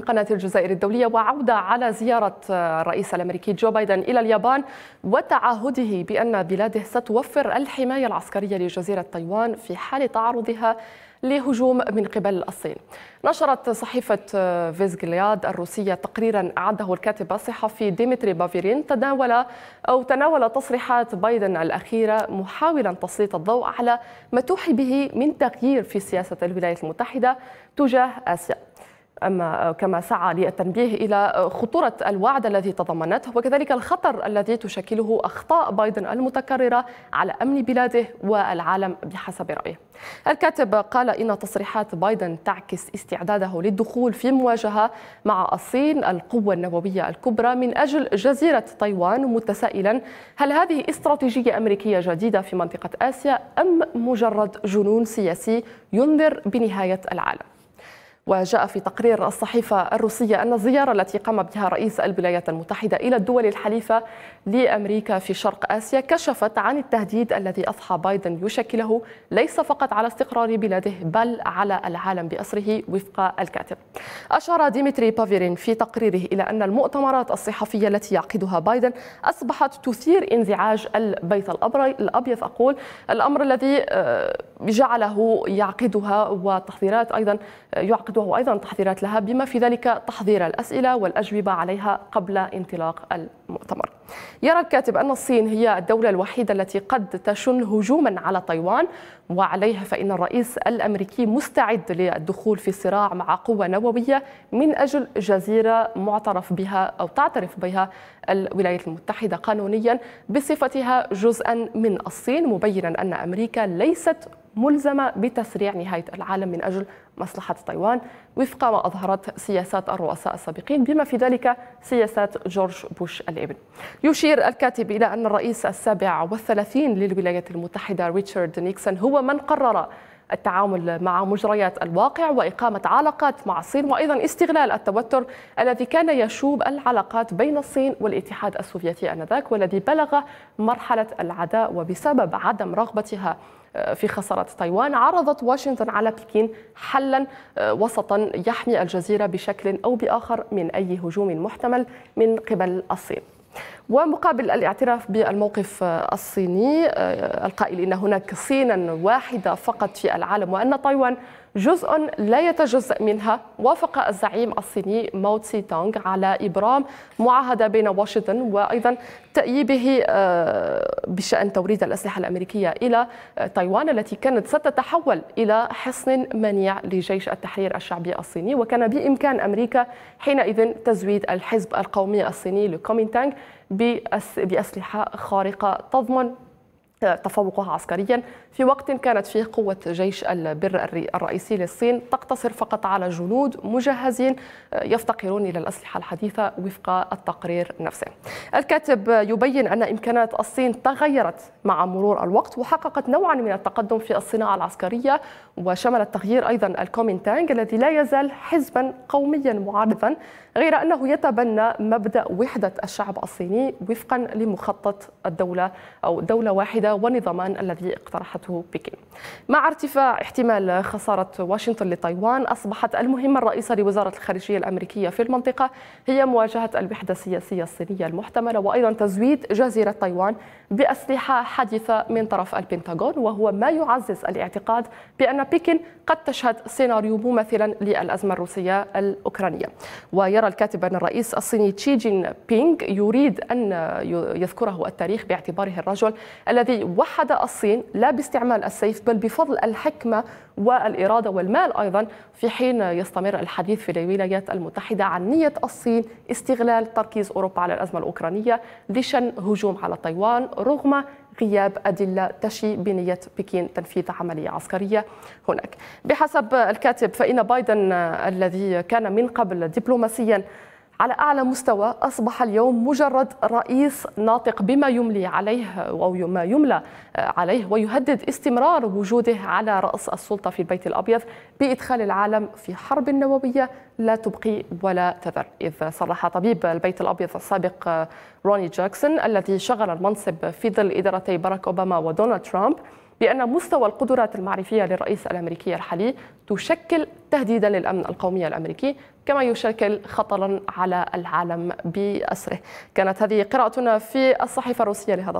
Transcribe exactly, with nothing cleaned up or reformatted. من قناة الجزائر الدولية، وعودة على زيارة الرئيس الأمريكي جو بايدن إلى اليابان وتعهده بأن بلاده ستوفر الحماية العسكرية لجزيرة تايوان في حال تعرضها لهجوم من قبل الصين. نشرت صحيفة فيزغلياد الروسية تقريرا أعده الكاتب الصحفي ديمتري بافيرين تناول أو تناول تصريحات بايدن الأخيرة، محاولا تسليط الضوء على ما توحي به من تغيير في سياسة الولايات المتحدة تجاه آسيا. أما كما سعى للتنبيه إلى خطورة الوعد الذي تضمنته وكذلك الخطر الذي تشكله أخطاء بايدن المتكررة على أمن بلاده والعالم بحسب رأيه. الكاتب قال إن تصريحات بايدن تعكس استعداده للدخول في مواجهة مع الصين القوة النووية الكبرى من أجل جزيرة تايوان، متسائلا هل هذه استراتيجية أمريكية جديدة في منطقة آسيا أم مجرد جنون سياسي ينذر بنهاية العالم؟ وجاء في تقرير الصحيفة الروسية أن الزيارة التي قام بها رئيس الولايات المتحدة إلى الدول الحليفة لأمريكا في شرق آسيا كشفت عن التهديد الذي أضحى بايدن يشكله ليس فقط على استقرار بلاده بل على العالم بأسره وفق الكاتب. أشار ديمتري بافيرين في تقريره إلى أن المؤتمرات الصحفية التي يعقدها بايدن أصبحت تثير انزعاج البيت الأبيض، أقول الأمر الذي جعله يعقدها وتحذيرات أيضا يعقد وأيضا تحذيرات لها، بما في ذلك تحذير الأسئلة والأجوبة عليها قبل انطلاق المؤتمر. يرى الكاتب أن الصين هي الدولة الوحيدة التي قد تشن هجوما على تايوان، وعليها فإن الرئيس الأمريكي مستعد للدخول في صراع مع قوة نووية من أجل جزيرة معترف بها أو تعترف بها الولايات المتحدة قانونيا بصفتها جزءا من الصين، مبينا أن أمريكا ليست ملزمة بتسريع نهاية العالم من أجل مصلحة تايوان وفق ما أظهرت سياسات الرؤساء السابقين بما في ذلك سياسات جورج بوش الابن. يشير الكاتب إلى أن الرئيس السابع والثلاثين للولايات المتحدة ريتشارد نيكسون هو من قرر التعامل مع مجريات الواقع وإقامة علاقات مع الصين، وأيضا استغلال التوتر الذي كان يشوب العلاقات بين الصين والاتحاد السوفيتي آنذاك والذي بلغ مرحلة العداء، وبسبب عدم رغبتها في خسارة تايوان عرضت واشنطن على بكين حلا وسطا يحمي الجزيرة بشكل أو بآخر من أي هجوم محتمل من قبل الصين. ومقابل الاعتراف بالموقف الصيني القائل إن هناك صينا واحدة فقط في العالم وأن تايوان جزء لا يتجزأ منها، وافق الزعيم الصيني ماو تسي تونغ على إبرام معاهدة بين واشنطن وأيضا تأييده بشأن توريد الأسلحة الأمريكية إلى تايوان التي كانت ستتحول إلى حصن منيع لجيش التحرير الشعبي الصيني، وكان بإمكان أمريكا حينئذ تزويد الحزب القومي الصيني لكومينتانغ بأسلحة خارقة تضمن تفوقها عسكريا، في وقت كانت فيه قوة جيش البر الرئيسي للصين تقتصر فقط على جنود مجهزين يفتقرون إلى الأسلحة الحديثة وفق التقرير نفسه. الكاتب يبين أن إمكانات الصين تغيرت مع مرور الوقت وحققت نوعا من التقدم في الصناعة العسكرية، وشمل التغيير أيضا الكومينتانغ الذي لا يزال حزبا قوميا معارضا، غير أنه يتبنى مبدأ وحدة الشعب الصيني وفقا لمخطط الدولة أو دولة واحدة والنظامان الذي اقترحته بكين. مع ارتفاع احتمال خسارة واشنطن لتايوان أصبحت المهمة الرئيسة لوزارة الخارجية الأمريكية في المنطقة هي مواجهة الوحدة السياسية الصينية المحتملة، وأيضا تزويد جزيرة تايوان بأسلحة حديثة من طرف البنتاغون، وهو ما يعزز الاعتقاد بأن بكين قد تشهد سيناريو مماثلا للأزمة الروسية الأوكرانية. ويرى الكاتب أن الرئيس الصيني تشي جين بينغ يريد أن يذكره التاريخ باعتباره الرجل الذي وحد الصين لا باستعمال السيف بل بفضل الحكمة والإرادة والمال، أيضا في حين يستمر الحديث في الولايات المتحدة عن نية الصين استغلال تركيز أوروبا على الأزمة الأوكرانية لشن هجوم على تايوان رغم غياب أدلة تشي بنية بكين تنفيذ عملية عسكرية هناك. بحسب الكاتب فإن بايدن الذي كان من قبل دبلوماسيا على أعلى مستوى أصبح اليوم مجرد رئيس ناطق بما يملي عليه أو ما يملى عليه، ويهدد استمرار وجوده على رأس السلطة في البيت الأبيض بإدخال العالم في حرب نووية لا تبقي ولا تذر. إذ صرح طبيب البيت الأبيض السابق روني جاكسون الذي شغل المنصب في ظل إدارتي باراك أوباما ودونالد ترامب بأن مستوى القدرات المعرفية للرئيس الأمريكي الحالي تشكل تهديدا للأمن القومي الأمريكي كما يشكل خطرا على العالم بأسره. كانت هذه قراءتنا في الصحيفة الروسية لهذا